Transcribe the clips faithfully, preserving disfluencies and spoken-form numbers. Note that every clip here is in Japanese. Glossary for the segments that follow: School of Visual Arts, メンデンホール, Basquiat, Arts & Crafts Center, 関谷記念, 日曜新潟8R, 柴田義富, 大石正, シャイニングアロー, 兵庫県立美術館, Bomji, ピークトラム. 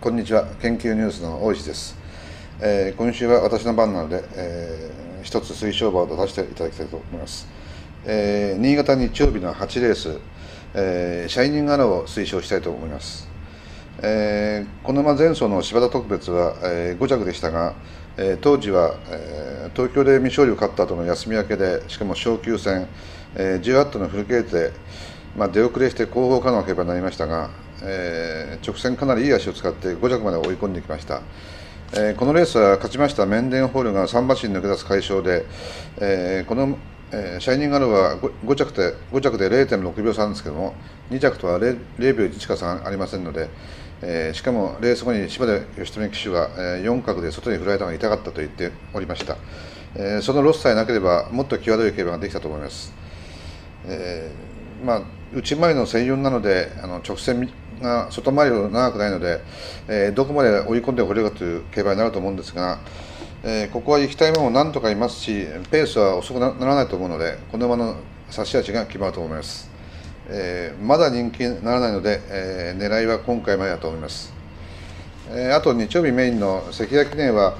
こんにちは、研究ニュースの大石です、えー、今週は私の番なので、えー、一つ推奨馬を出させていただきたいと思います、えー、新潟日曜日のはちレース、えー、シャイニングアローを推奨したいと思います、えー、この馬前走の芝田特別は、えー、ご着でしたが、えー、当時は、えー、東京で未勝利を勝った後の休み明けで、しかも昇級戦、えー、じゅうはち頭のフルケーテで、まあ、出遅れして後方からの競馬になりましたが、えー、直線かなりいい足を使ってご着まで追い込んできました、えー、このレースは勝ちましたメンデンホールがさん馬身抜け出す快勝で、えー、この、えー、シャイニングアローは 5, 5, 着で5着で れいてんろく 秒差なんですけども、に着とは れい, れいびょういちしか差ありませんので、えー、しかもレース後に柴田義富騎手が、えー、よん角で外に振られたのが痛かったと言っておりました、えー、そのロスさえなければもっと際どい競馬ができたと思います、えーまあ、内回りの専用なので、あの直線が外回りが長くないので、えー、どこまで追い込んでこれるかという競馬になると思うんですが、えー、ここは行きたい馬も何とかいますし、ペースは遅くならないと思うので、この馬の差し味が決まると思います、えー、まだ人気にならないので、えー、狙いは今回までだと思います、えー、あと日曜日メインの関谷記念は、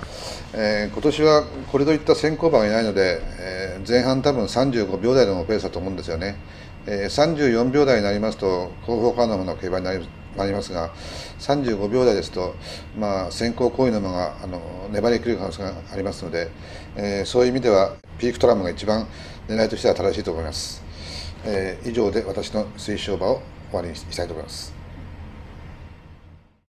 えー、今年はこれといった先行馬がいないので、えー、前半多分さんじゅうごびょう台のペースだと思うんですよね。さんじゅうよんびょう台になりますと後方からの馬の競馬になりますが、さんじゅうごびょう台ですと、まあ、先行行為の馬があの粘りきる可能性がありますので、えー、そういう意味ではピークトラムが一番狙いとしては正しいと思います、えー、以上で私の推奨馬を終わりにしたいと思います。